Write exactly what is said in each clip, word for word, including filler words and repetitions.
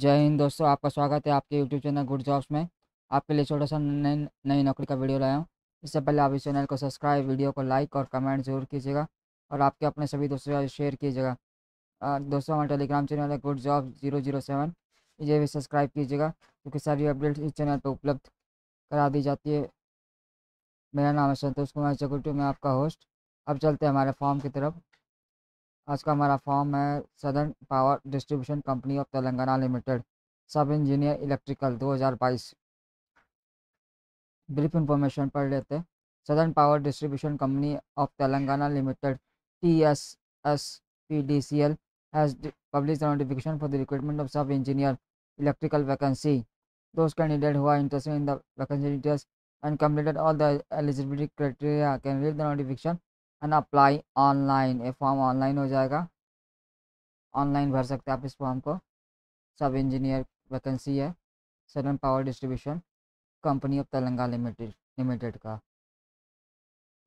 जय हिंद दोस्तों, आपका स्वागत है आपके यूट्यूब चैनल गुड जॉब्स में। आपके लिए छोटा सा नई नई नौकरी का वीडियो लाया हूँ। इससे पहले आप इस चैनल को सब्सक्राइब, वीडियो को लाइक और कमेंट जरूर कीजिएगा और आपके अपने सभी दोस्तों से शेयर कीजिएगा। दोस्तों हमारे टेलीग्राम चैनल है good jobs zero zero seven, ये भी सब्सक्राइब कीजिएगा क्योंकि सारी अपडेट्स इस चैनल पर उपलब्ध करा दी जाती है। मेरा नाम है संतोष कुमार चकुटू, मैं आपका होस्ट। अब चलते हैं हमारे फॉर्म की तरफ। आज का हमारा फॉर्म है southern power distribution company of Telangana limited, sub engineer electrical दो हज़ार बाईस। ब्रीफ इंफॉर्मेशन पढ़ लेते हैं। Southern power distribution company of Telangana limited T S S P D C L has publish notification for the recruitment of sub engineer electrical vacancy. Those candidate हुआ interested in the vacancy details and completed all the eligibility criteria can read the notification and apply online. ये form online हो जाएगा, online भर सकते हैं आप इस form को। सब इंजीनियर वैकेंसी है southern power distribution company of Telangana limited limited का।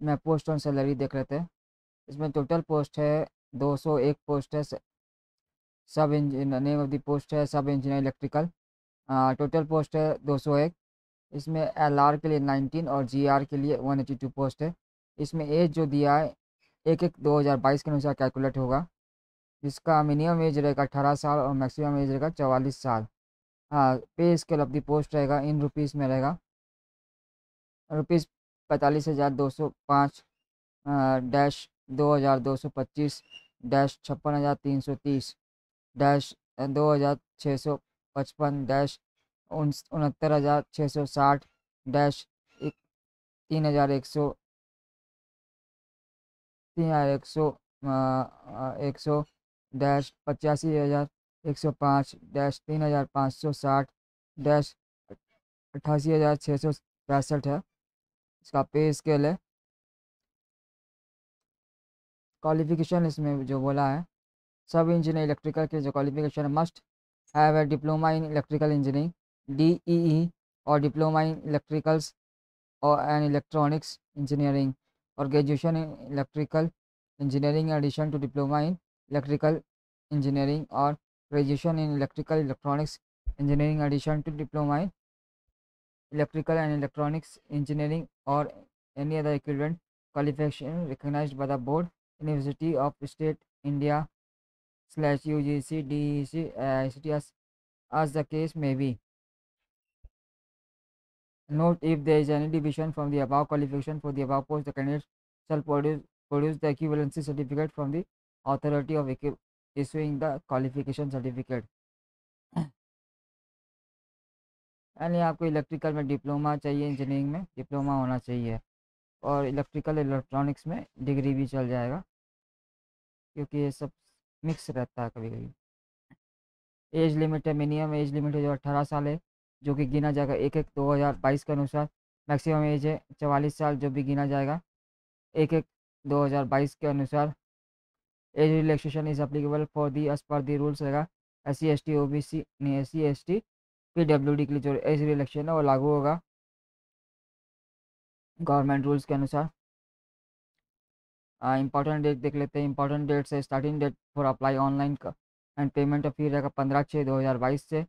मैं पोस्ट और सैलरी देख लेते हैं। इसमें टोटल पोस्ट है दो सौ एक पोस्ट है। Sub engineer name of the post है sub engineer electrical. Total post है दो सौ एक। इसमें एल आर के लिए नाइनटीन और जी आर के लिए वन एटी टू पोस्ट है। इसमें एज जो दिया है एक एक दो हज़ार बाईस के अनुसार कैलकुलेट होगा, जिसका मिनिमम एज रहेगा अठारह साल और मैक्सिमम एज रहेगा चवालीस साल। हाँ, पे स्केल ऑफ दी पोस्ट रहेगा इन रुपीज़ में रहेगा रुपीज़ पैंतालीस हज़ार दो सौ पाँच डैश दो हज़ार दो सौ पच्चीस डैश छप्पन हज़ार तीन सौ तीस डैश दो हज़ार छः सौ पचपन डैश उनहत्तर हज़ार छः सौ साठ डैश तीन हज़ार एक सौ तीन हज़ार एक सौ एक सौ डैश पचासी हज़ार एक सौ पाँच डैश तीन हज़ार पाँच सौ साठ डैश अट्ठासी हज़ार छः सौ पैंसठ है। इसका पे स्केल है। क्वालिफिकेशन इसमें जो बोला है सब इंजीनियर इलेक्ट्रिकल के जो क्वालिफिकेशन है, must have a diploma in electrical engineering D E E और डिप्लोमा इन इलेक्ट्रिकल्स और एंड इलेक्ट्रॉनिक्स इंजीनियरिंग और graduation in electrical engineering addition to diploma in electrical engineering और graduation in electrical electronics engineering addition to diploma in electrical and electronics engineering और any other equivalent qualification recognised by the board university of state India slash U G C D E C I C T S as the case may be. Note, if there is any deviation from the above qualification for the above post, the candidate shall produce produce the equivalency certificate from the authority of issuing the qualification certificate. यानी आपको electrical में diploma चाहिए, engineering में diploma होना चाहिए और electrical electronics में degree भी चल जाएगा क्योंकि ये सब मिक्स रहता है कभी कभी। एज लिमिट है, मिनिमम एज लिमिट है जो अट्ठारह साल है जो कि गिना जाएगा एक एक दो हज़ार बाईस के अनुसार। मैक्सिमम एज है चवालीस साल जो भी गिना जाएगा एक एक दो हज़ार बाईस के अनुसार। Age relaxation is applicable for the age per the rules रहेगा। S C S T O B C नहीं S C S T P W D के लिए जो एज रिलैक्सेशन है वो लागू होगा गवर्नमेंट रूल्स के अनुसार। इंपॉर्टेंट डेट देख लेते हैं। इंपॉर्टेंट डेट से starting date for apply online का एंड पेमेंट फी रहेगा पंद्रह छः दो हज़ार बाईस से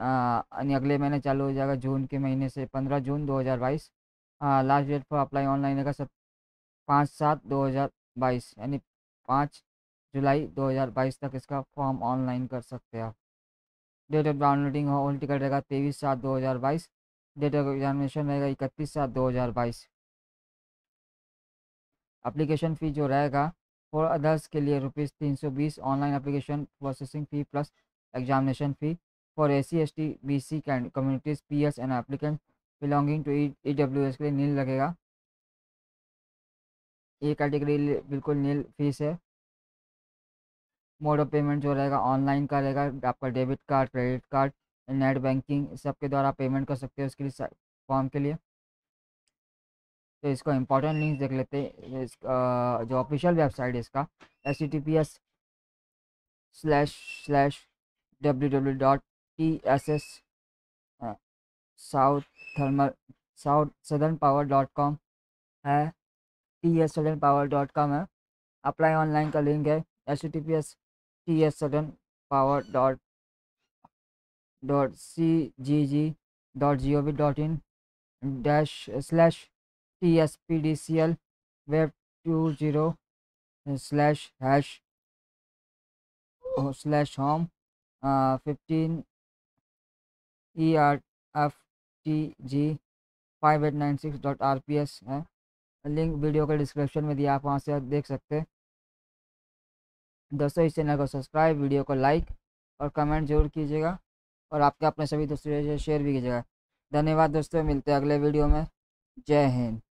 यानी अगले महीने चालू हो जाएगा जून के महीने से पंद्रह जून दो हज़ार बाईस। Last date for apply online रहेगा सब पाँच सात दो हज़ार बाईस यानी पाँच जुलाई दो हज़ार बाईस तक इसका फॉर्म ऑनलाइन कर सकते हैं आप। Date of downloading hall ticket रहेगा तेईस सात दो हज़ार बाईस। डेट ऑफ एग्जामिनेशन रहेगा इकतीस सात दो हज़ार बाईस। अप्लीकेशन फ़ी जो रहेगा फॉर अदर्स के लिए रुपीज़ तीन सौ बीस, online application processing fee plus examination fee. For S C S T B C communities P S and applicant belonging to E W S के लिए नील लगेगा। ये कैटेगरी बिल्कुल नील फीस है। मोड ऑफ पेमेंट जो रहेगा online का रहेगा, आपका debit card, credit card, net banking सबके द्वारा पेमेंट कर सकते हो उसके लिए फॉर्म के लिए। तो इसका इंपॉर्टेंट लिंक्स देख लेते हैं। इसका जो ऑफिशियल वेबसाइट है इसका H T P S slash slash W W dot T S S south thermal south southern power dot com है T S southern power dot com है। अप्लाई ऑनलाइन का लिंक है H T P S T S southern power dot dot C G G dot G O V dot in dash slash T S P D C L web two zero slash hash slash home fifteen E R F T G five eight nine six dot R P S है। Link video के description में दिया, आप वहाँ से देख सकते हैं। दोस्तों, इस चैनल को सब्सक्राइब, वीडियो को लाइक और कमेंट जरूर कीजिएगा और आपके अपने सभी दोस्तों से शेयर भी कीजिएगा। धन्यवाद दोस्तों, मिलते हैं अगले वीडियो में। जय हिंद।